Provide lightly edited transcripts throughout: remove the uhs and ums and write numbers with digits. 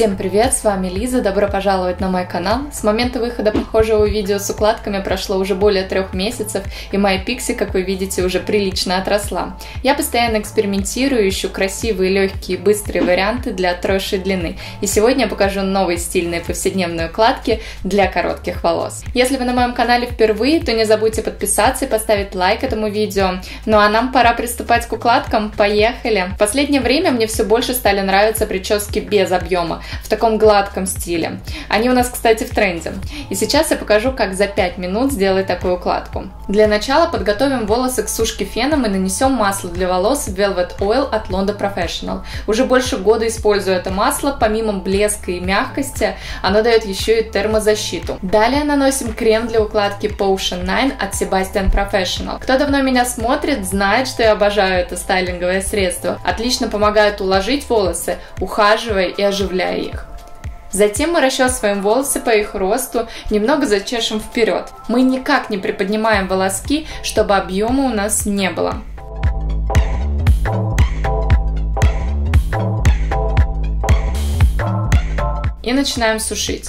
Всем привет, с вами Лиза, добро пожаловать на мой канал. С момента выхода похожего видео с укладками прошло уже более 3 месяцев, и моя пикси, как вы видите, уже прилично отросла. Я постоянно экспериментирую, ищу красивые, легкие, быстрые варианты для отросшей длины. И сегодня я покажу новые стильные повседневные укладки для коротких волос. Если вы на моем канале впервые, то не забудьте подписаться и поставить лайк этому видео. Ну а нам пора приступать к укладкам, поехали! В последнее время мне все больше стали нравиться прически без объема, в таком гладком стиле. Они у нас, кстати, в тренде. И сейчас я покажу, как за 5 минут сделать такую укладку. Для начала подготовим волосы к сушке феном и нанесем масло для волос Velvet Oil от Londa Professional. Уже больше года использую это масло, помимо блеска и мягкости, оно дает еще и термозащиту. Далее наносим крем для укладки Potion 9 от Sebastian Professional. Кто давно меня смотрит, знает, что я обожаю это стайлинговое средство. Отлично помогает уложить волосы, ухаживая и оживляя их. Затем мы расчесываем волосы по их росту, немного зачешем вперед. Мы никак не приподнимаем волоски, чтобы объема у нас не было. И начинаем сушить.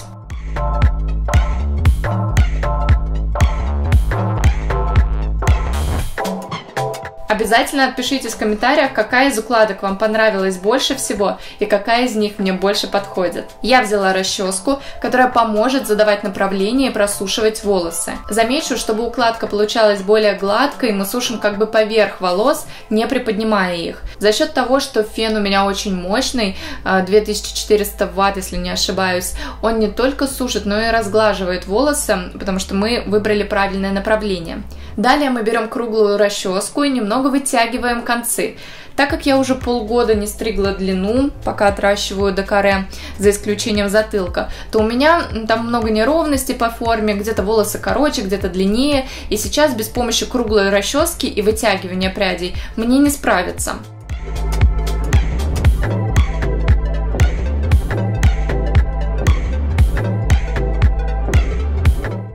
Обязательно отпишитесь в комментариях, какая из укладок вам понравилась больше всего и какая из них мне больше подходит. Я взяла расческу, которая поможет задавать направление и просушивать волосы. Замечу, чтобы укладка получалась более гладкой, мы сушим как бы поверх волос, не приподнимая их. За счет того, что фен у меня очень мощный, 2400 Вт, если не ошибаюсь, он не только сушит, но и разглаживает волосы, потому что мы выбрали правильное направление. Далее мы берем круглую расческу и немного вытягиваем концы. Так как я уже полгода не стригла длину, пока отращиваю до каре, за исключением затылка, то у меня там много неровностей по форме, где-то волосы короче, где-то длиннее, и сейчас без помощи круглой расчески и вытягивания прядей мне не справиться.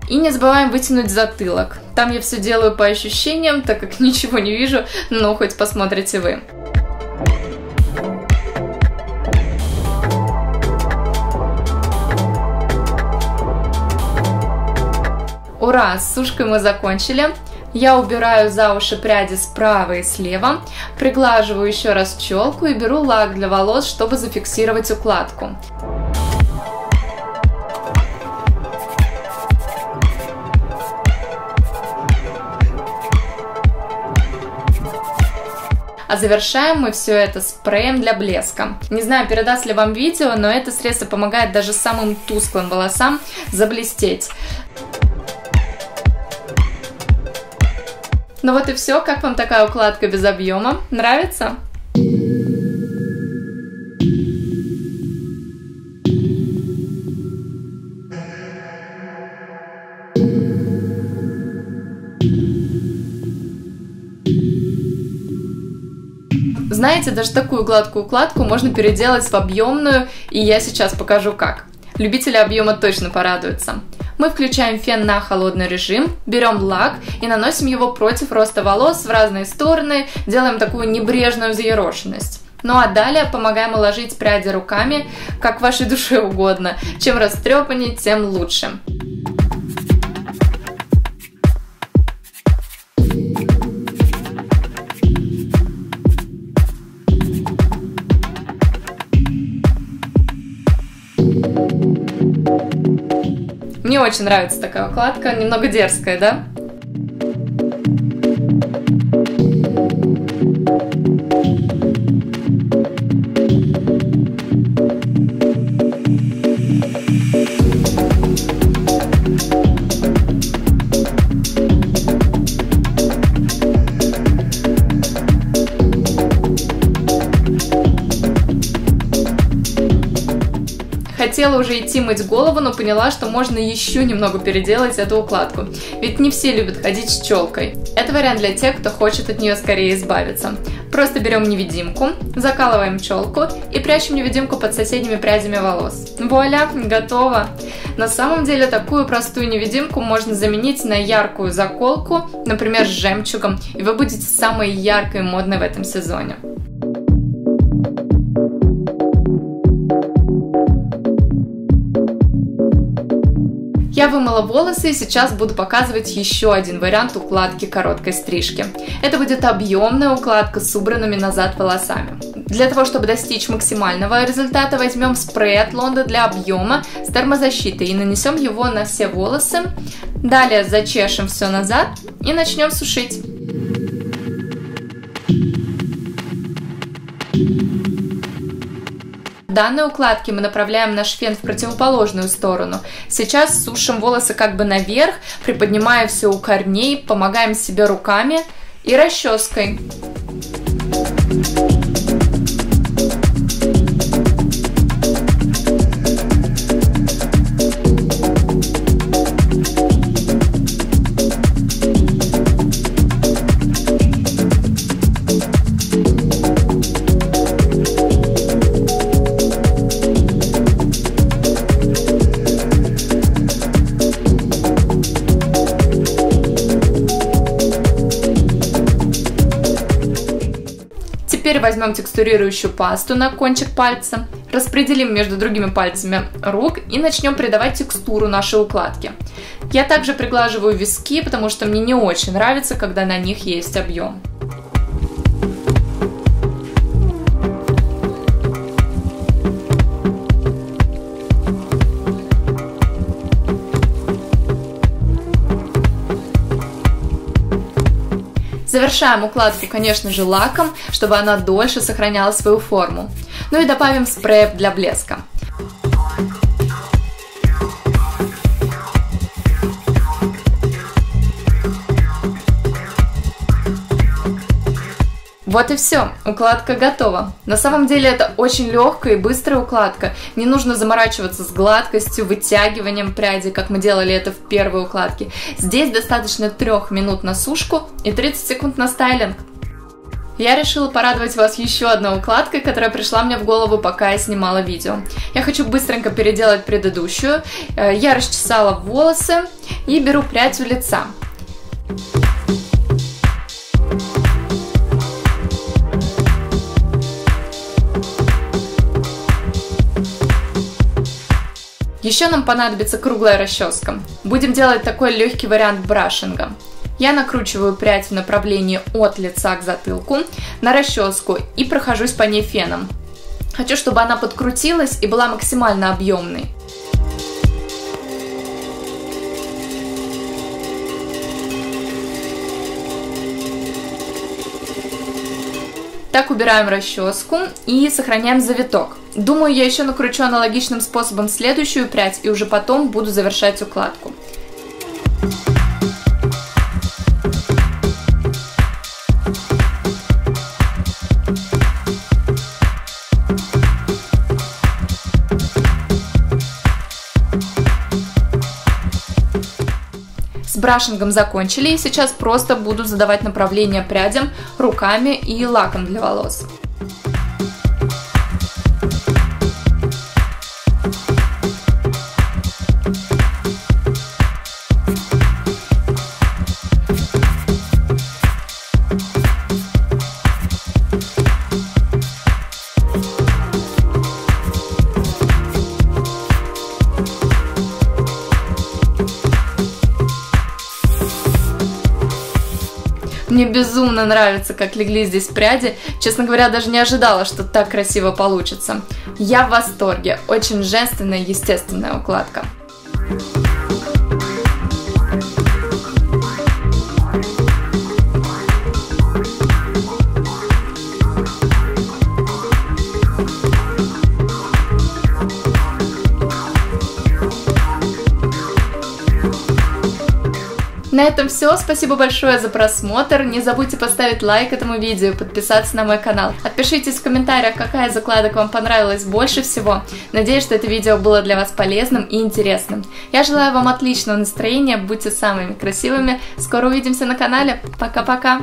И не забываем вытянуть затылок. Там я все делаю по ощущениям, так как ничего не вижу, но хоть посмотрите вы. Ура! С сушкой мы закончили. Я убираю за уши пряди справа и слева, приглаживаю еще раз челку и беру лак для волос, чтобы зафиксировать укладку. А завершаем мы все это спреем для блеска. Не знаю, передаст ли вам видео, но это средство помогает даже самым тусклым волосам заблестеть. Ну вот и все. Как вам такая укладка без объема? Нравится? Знаете, даже такую гладкую укладку можно переделать в объемную, и я сейчас покажу как. Любители объема точно порадуются. Мы включаем фен на холодный режим, берем лак и наносим его против роста волос в разные стороны, делаем такую небрежную взъерошенность. Ну а далее помогаем уложить пряди руками, как вашей душе угодно. Чем растрепаннее, тем лучше. Мне очень нравится такая укладка, немного дерзкая, да? Хотела уже идти мыть голову, но поняла, что можно еще немного переделать эту укладку. Ведь не все любят ходить с челкой. Это вариант для тех, кто хочет от нее скорее избавиться. Просто берем невидимку, закалываем челку и прячем невидимку под соседними прядями волос. Вуаля, готово! На самом деле такую простую невидимку можно заменить на яркую заколку, например, с жемчугом, и вы будете самой яркой и модной в этом сезоне. Я вымыла волосы и сейчас буду показывать еще один вариант укладки короткой стрижки. Это будет объемная укладка с убранными назад волосами. Для того, чтобы достичь максимального результата, возьмем спрей от Londa для объема с термозащитой и нанесем его на все волосы. Далее зачешем все назад и начнем сушить. В данной укладке мы направляем наш фен в противоположную сторону. Сейчас сушим волосы как бы наверх, приподнимая все у корней, помогаем себе руками и расческой. Теперь возьмем текстурирующую пасту на кончик пальца, распределим между другими пальцами рук и начнем придавать текстуру нашей укладке. Я также приглаживаю виски, потому что мне не очень нравится, когда на них есть объем. Завершаем укладку, конечно же, лаком, чтобы она дольше сохраняла свою форму. Ну и добавим спрей для блеска. Вот и все, укладка готова. На самом деле это очень легкая и быстрая укладка. Не нужно заморачиваться с гладкостью, вытягиванием пряди, как мы делали это в первой укладке. Здесь достаточно 3 минут на сушку и 30 секунд на стайлинг. Я решила порадовать вас еще одной укладкой, которая пришла мне в голову, пока я снимала видео. Я хочу быстренько переделать предыдущую. Я расчесала волосы и беру прядь у лица. Еще нам понадобится круглая расческа. Будем делать такой легкий вариант брашинга. Я накручиваю прядь в направлении от лица к затылку на расческу и прохожусь по ней феном. Хочу, чтобы она подкрутилась и была максимально объемной. Так убираем расческу и сохраняем завиток. Думаю, я еще накручу аналогичным способом следующую прядь и уже потом буду завершать укладку. С брашингом закончили, и сейчас просто буду задавать направление прядям руками и лаком для волос. Мне безумно нравится, как легли здесь пряди. Честно говоря, даже не ожидала, что так красиво получится. Я в восторге. Очень женственная, естественная укладка. На этом все, спасибо большое за просмотр, не забудьте поставить лайк этому видео, подписаться на мой канал. Отпишитесь в комментариях, какая из укладок вам понравилась больше всего. Надеюсь, что это видео было для вас полезным и интересным. Я желаю вам отличного настроения, будьте самыми красивыми, скоро увидимся на канале, пока-пока!